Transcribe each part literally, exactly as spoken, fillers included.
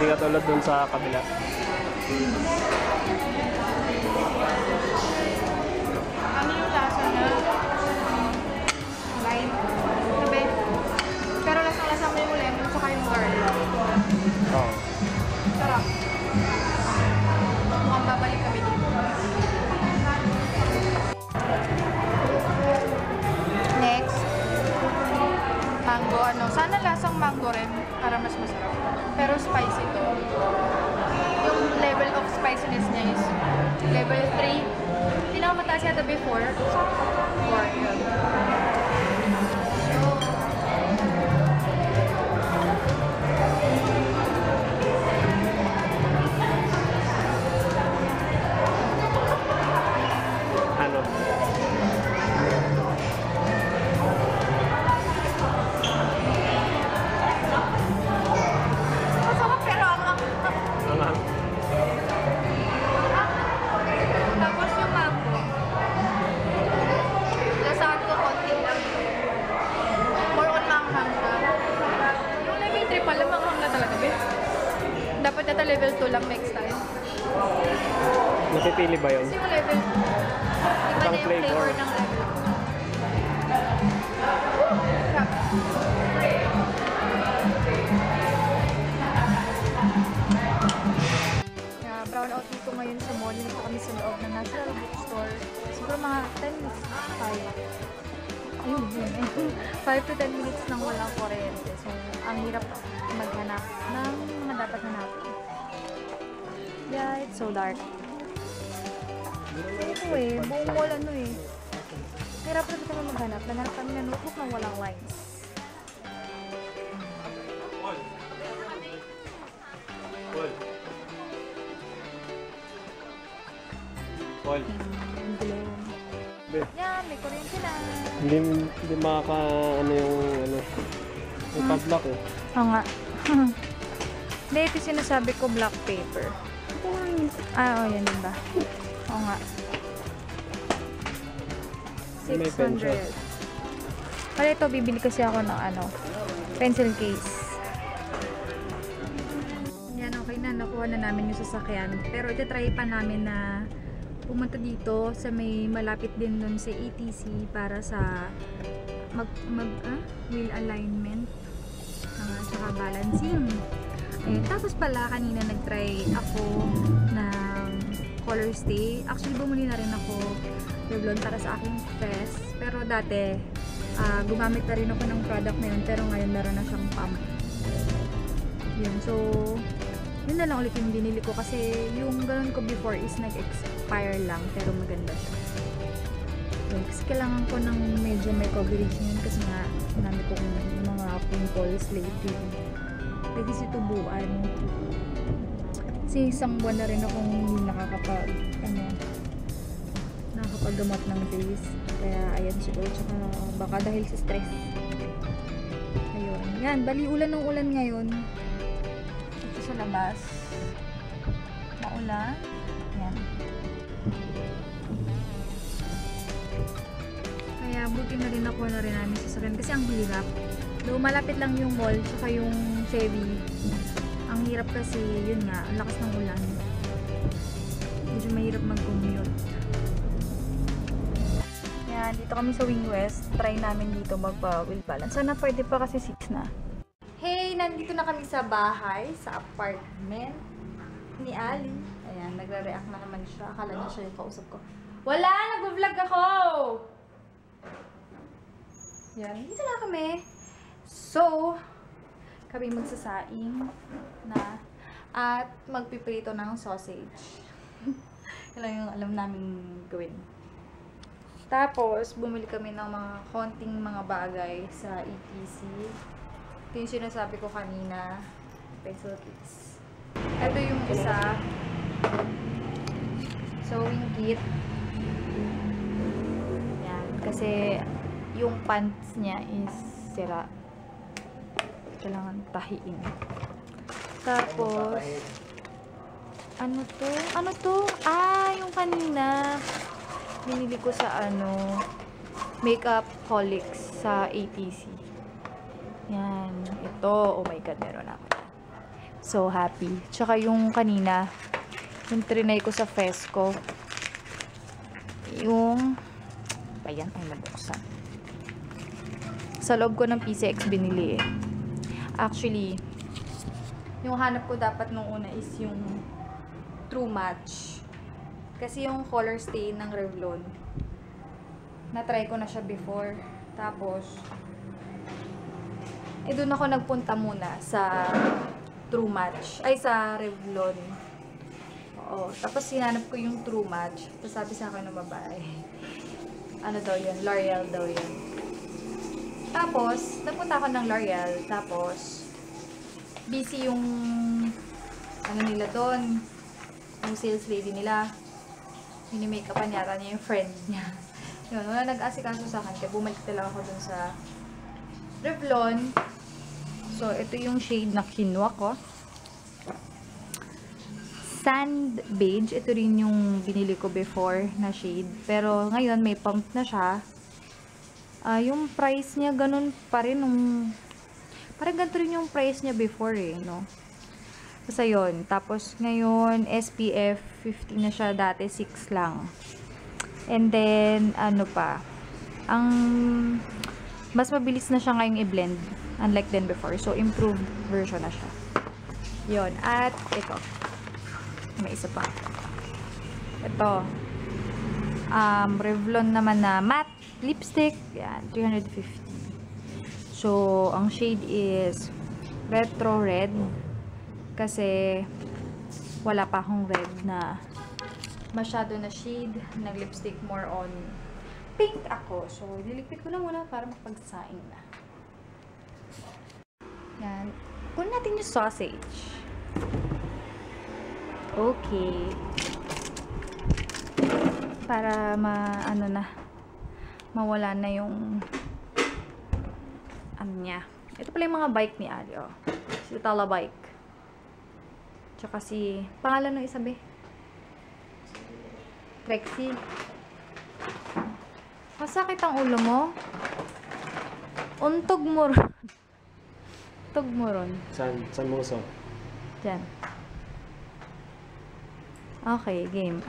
Hindi katulad dun sa kabila. Ano yung lasa na? Lime. Sabi. Pero lasang-lasa mo yung lemon tsaka yung garlic. Oo. Sarap. Mukhang babalik kami dito. Next. Mango. Ano? Sana lasang mango rin para mas masarap. Pero spicy to. Yung level of spiciness niya is level three. Pinakamataas yata before. four, yun. Level two lang next time. Nakipili ba yun? Kasi yung level, iba na yung flavor ng level. Yeah, brown out dito ngayon sa mall. Nito kami sa loob ng National Bookstore. Siguro mga ten minutes. Ayun, yun. five to ten minutes nang walang kuryente. So, ang hirap maghanap ng mga dapat hanapin. Yeah, it's so dark. Ito eh, buong wall ano eh. Hirap na dito naman maghanap. Naghanap kami na notebook nang walang lines. Paul. Yan, may kuryente na. Hindi, hindi makaka, ano yung, ano, yung hmm. padlock eh. Oo nga. Hindi, ito sinasabi ko black paper. Ah, oo, oh, yan din ba? Oo nga. six hundred. Pala ito, bibili kasi ako ng, ano, pencil case. Yan, okay na. Nakuha na namin yung sasakyan. Pero itatry pa namin na pumunta dito sa may malapit din nun sa E T C para sa mag, mag ah, wheel alignment uh, saka balancing. Ayun, tapos pala kanina nagtry ako ng Colorstay. Actually bumuli na rin ako Revlon para sa aking fest, pero dati uh, gumamit na rin ako ng product na yun, pero ngayon meron na siyang pump yun, so yun na lang ulit yung binili ko kasi yung ganun ko before is nag-expire lang, pero maganda siya. Okay, kasi kailangan ko ng medyo may coverage yun kasi nga marami kong mga pimples lately. Pwede si tubuan. Kasi isang buwan na rin akong hindi nakakapag, ano, nakakapagamot ng face. Kaya ayan siguro, tsaka baka dahil sa stress. Ayun. Yan, bali ulan ng ulan ngayon. Sa labas. Maulan. Ayan. Kaya buti na rin ako na rin namin sasakyan kasi ang hirap. Though malapit lang yung mall saka yung Chevy. Ang hirap kasi yun nga, ang lakas ng ulan. Medyo mahirap mag-commute. Ayan, dito kami sa Wing West. Try namin dito magpa-wheel balance. Sana pwede pa kasi six na. Hey, nandito na kami sa bahay, sa apartment ni Ali. Ayan, nagre-react na naman siya. Akala niya siya yung kausap ko. Wala! Nag-vlog ako! Ayan, dito na kami. So, kami magsasaing na at magpiprito ng sausage. Yan lang yung alam namin gawin. Tapos, bumili kami ng mga konting mga bagay sa E T C. Ito yung sinasabi ko kanina, pencil kits. Ito yung isa, sewing kit. Yan, kasi yung pants niya is sira. Kailangan tahiin. Tapos, ano to? Ano to? Ah, yung kanina, binili ko sa ano, Makeup Holics sa A T C. Yan. Ito. Oh my God. Meron ako. So happy. Tsaka yung kanina, yung trinay ko sa Fesco. Yung, ayan, ay nabuksan. Sa loob ko ng P C X binili eh. Actually, yung hanap ko dapat nung una is yung True Match. Kasi yung Colorstay ng Revlon, na-try ko na siya before. Tapos, eh, doon ako nagpunta muna sa True Match. Ay, sa Revlon. Oo. Tapos, hinanap ko yung True Match. Tapos, sabi sa akin ng babae. Ano daw yun? L'Oreal daw yun. Tapos, nagpunta ako ng L'Oreal. Tapos, busy yung ano nila doon. Yung sales lady nila. Mini-makeupan yata niya yung friend niya. Yun. Wala nag-asikaso sa akin. Kaya bumalik talaga ako doon sa Revlon. So, ito yung shade na kinuha ko. Sand beige. Ito rin yung binili ko before na shade. Pero, ngayon, may pump na siya. Uh, yung price niya, ganun pa rin. Nung, parang ganito rin yung price niya before eh, no? Basta yun. Tapos, ngayon, S P F fifty na siya. Dati, six lang. And then, ano pa? Ang mas mabilis na siya ngayong i-blend. Unlike then before. So, improved version na siya. Yun. At, ito. May isa pa. Ito. Um, Revlon naman na matte lipstick. Yan. three fifty. So, ang shade is Retro Red. Kasi, wala pa akong red na masyado na shade. Nag-lipstick more on pink ako. So, niliquid ko lang muna para makapagsaing na. Yan. Kunin natin yung sausage. Okay. Para ma, ano na, mawala na yung ano niya. Ito pala yung mga bike ni Ali, oh. Si Talabike. Tsaka si, pangalan ng isa be? Rexy. Masakit ang ulo mo. Untog mo ron. Untog mo ron. San? San mo usok? Diyan. Okay, game.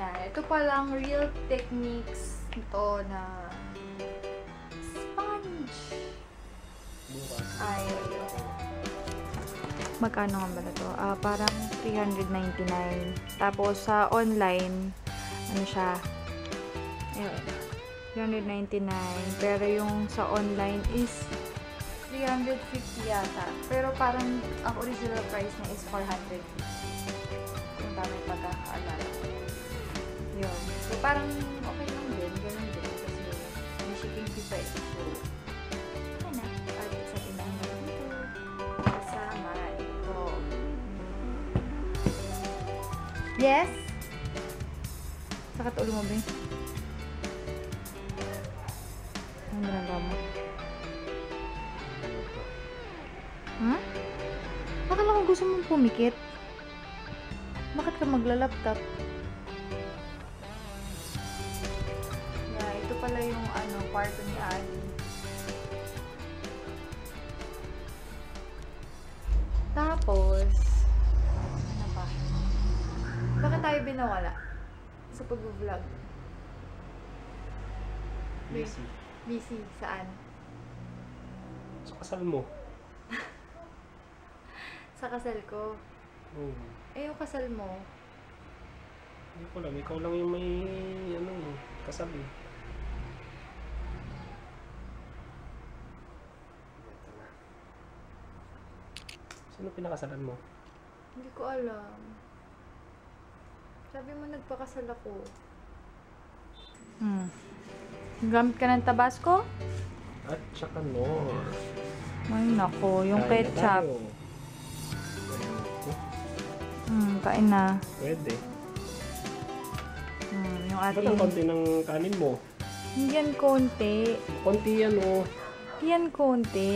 Yan. Ito palang Real Techniques ito na sponge. Ay, magkano nga ba na ito? Uh, parang three ninety-nine. Tapos sa uh, online, ano siya? three ninety-nine. Pero yung sa online is three fifty yata. Pero parang ang original price niya is four hundred. Kung dami pagkakaalala. Yun. So parang okay lang din. Ganun din. Kasi may shipping fee pa ito. Yes? Sakit ulo mo ba? Anong ginagawa mo? Hmm? Bakit lang kung gusto mong pumikit? Bakit ka magla-laptop? Yeah, ito pala yung ano, kwarto ni Ali. Tapos baka tayo binawala sa pag-vlog. Busy. Busy. Saan? Sa kasal mo. Sa kasal ko? Oo. Oh. Eh, yung kasal mo? Hindi ko lang. Ikaw lang yung may ano, kasal eh. Sino pinakasalan mo? Hindi ko alam. Sabi mo, nagpakasal ako. Hmm. Gamit ka ng Tabasco? At saka no. Ay, nako. Yung kain ketchup. Hmm, kain na. Pwede. Hmm, yung ating ba't ang konti ng kanin mo? Hindi yan konti. Konti yan, oh. Hindi yan konti.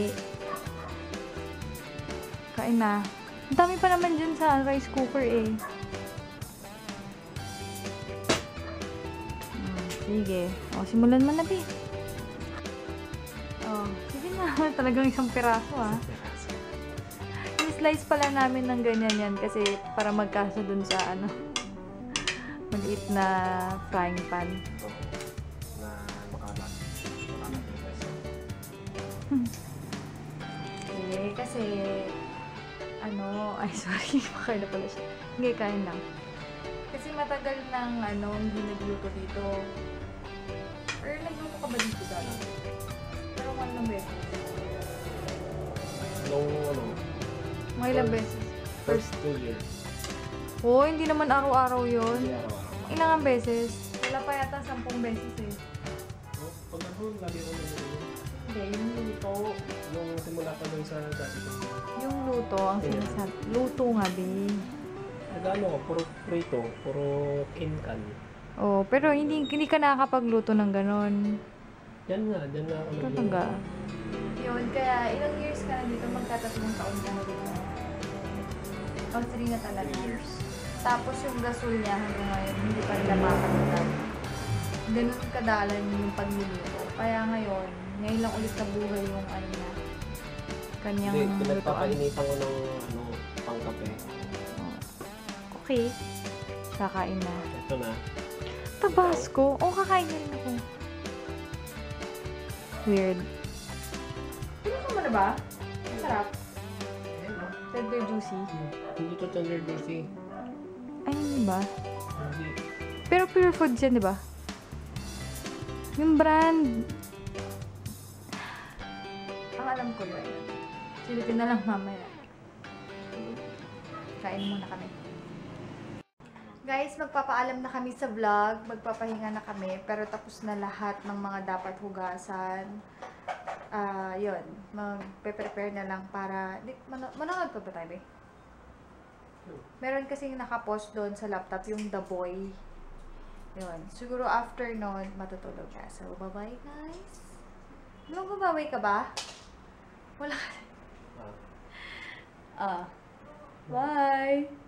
Kain na. Ang dami pa naman dyan sa rice cooker, eh. Sige. O, simulan mo na, Bi. O, sige na. Talagang isang piraso, ah. I-slice pala namin ng ganyan yan kasi para magkasa dun sa, ano, maliit na frying pan. Oo. Na makalat. Makalat yung peso. Okay, kasi, ano, ay, sorry. Makain na pala siya. Hindi, kain lang. Kasi matagal nang, ano, hindi nagluto dito. Or nagluto ka ba dito dala? Pero mga ilang beses. No, ano? Mga ilang beses? First two years. Oh, hindi naman araw-araw yun. Hindi araw-araw. Ilang beses? Wala pa yata sampung beses eh. Oh, pag nagluto, lagi ako nagluto. Hindi, yung luto. Yung simula pa dun sa dati. Yung luto, ang sinasabi. Luto nga, babe. Nagano, puro prito, puro kinkan. Oh, pero hindi hindi ka nakakapagluto ng ganon. Yan nga, yan nga. Tataga. Yun, kaya ilang years ka na dito, magtatatlong taon ka na dito. O, three na talaga. Years. Tapos yung gasol niya hanggang ngayon, hindi pa rin namakalimutan. Ganon kadalan yung pagluluto. Kaya ngayon, ngayon lang ulit nabuhay yung ano na, kanyang lutoan. Hindi, pinagpapainitan ko ng ano, pangkape. Okay. Kakain na. Ito na. Tabasco? Oo, oh, kakain na rin ako. Weird. Pinuha mo na ba? Masarap. Tender juicy. Hindi to tender juicy. Ayun ba? Pero pure food dyan, di ba? Yung brand. Ang alam ko yun. Silitin na lang mamaya. Kain muna kami. Guys, magpapaalam na kami sa vlog. Magpapahinga na kami. Pero tapos na lahat ng mga dapat hugasan. Ah, uh, yun. Magpe-prepare na lang para... Man manood pa ba tayo eh? Meron kasing nakapost doon sa laptop yung The Boy. Yun. Siguro after noon, matutulog ka. So, bye-bye guys. Mag-bye-bye ka ba? Wala ka. Ah. Bye!